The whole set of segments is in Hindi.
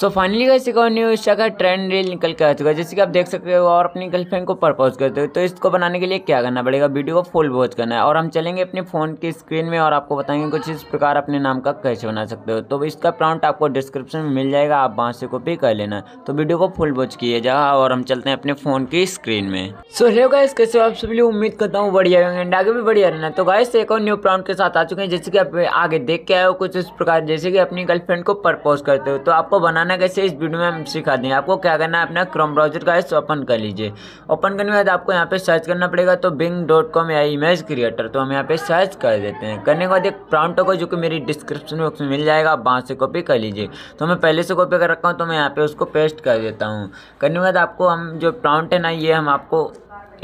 सो फाइनली गाइस एक और न्यू इंस्टा का ट्रेंड रील निकल के आ चुका है, जैसे कि आप देख सकते हो। और अपनी गर्लफ्रेंड को प्रपोज करते हो तो इसको बनाने के लिए क्या करना पड़ेगा, वीडियो को फुल वॉच करना है। और हम चलेंगे अपने फ़ोन की स्क्रीन में और आपको बताएंगे कुछ इस प्रकार अपने नाम का कैसे बना सकते हो। तो इसका प्रॉम्प्ट आपको डिस्क्रिप्शन में मिल जाएगा, आप वहाँ से कॉपी कर लेना। तो वीडियो को फुल वॉच किया जाए और हम चलते हैं अपने फ़ोन की स्क्रीन में। सो हेलो गाइस, कैसे हो आप सभी लोग, उम्मीद करता हूँ बढ़िया होंगे एंड आगे भी बढ़िया रहना। तो गाइस एक और न्यू प्रॉम्प्ट के साथ आ चुके हैं, जैसे कि आप आगे देख के आए हो कुछ इस प्रकार, जैसे कि अपनी गर्लफ्रेंड को प्रपोज करते हो। तो आपको बनाना कैसे इस वीडियो में हम सिखा देंगे। आपको क्या करना है, अपना क्रोम ब्राउजर का इस ओपन कर लीजिए। ओपन करने के बाद आपको यहाँ पे सर्च करना पड़ेगा, तो Bing.com या इमेज क्रिएटर, तो हम यहाँ पे सर्च कर देते हैं। करने के बाद एक प्रॉम्प्ट होगा जो कि मेरी डिस्क्रिप्शन बॉक्स में मिल जाएगा, आप वहाँ से कॉपी कर लीजिए। तो मैं पहले से कॉपी कर रखा हूँ, तो मैं यहाँ पर उसको पेस्ट कर देता हूँ। करने के बाद आपको हम जो प्रॉम्प्ट है ना, ये हम आपको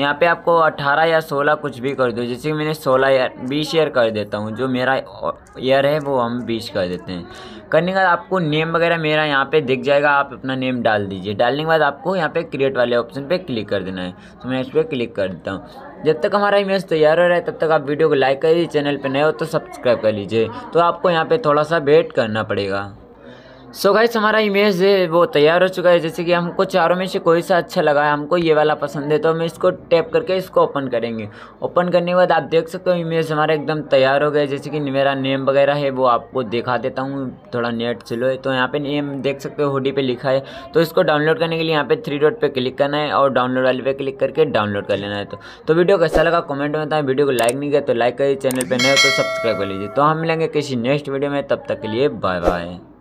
यहाँ पे आपको 18 या 16 कुछ भी कर दो। जैसे कि मैंने 16 या 20 ईयर कर देता हूँ, जो मेरा ईयर है वो हम 20 कर देते हैं। करने के बाद आपको नेम वगैरह मेरा यहाँ पे दिख जाएगा, आप अपना नेम डाल दीजिए। डालने के बाद आपको यहाँ पे क्रिएट वाले ऑप्शन पे क्लिक कर देना है, तो मैं इस पर क्लिक कर देता हूँ। जब तक हमारा इमेज तैयार हो रहा है तब तक आप वीडियो को लाइक कर दीजिए, चैनल पर नए हो तो सब्सक्राइब कर लीजिए। तो आपको यहाँ पर थोड़ा सा वेट करना पड़ेगा। सो गाइस हमारा इमेज वो तैयार हो चुका है, जैसे कि हमको चारों में से कोई सा अच्छा लगा है, हमको ये वाला पसंद है, तो हम इसको टैप करके इसको ओपन करेंगे। ओपन करने के बाद आप देख सकते हो इमेज हमारा एकदम तैयार हो गया। जैसे कि मेरा नेम वगैरह है वो आपको दिखा देता हूँ, थोड़ा नेट स्लो है। तो यहाँ पे नेम देख सकते हो, हुडी पे लिखा है। तो इसको डाउनलोड करने के लिए यहाँ पे 3 डॉट पे क्लिक करना है और डाउनलोड वाले पे क्लिक करके डाउनलोड कर लेना है। तो वीडियो कैसा लगा कमेंट में बताएं। वीडियो को लाइक नहीं किया तो लाइक करिए, चैनल पर नए हो तो सब्सक्राइब कर लीजिए। तो हम मिलेंगे किसी नेक्स्ट वीडियो में, तब तक के लिए बाय बाय।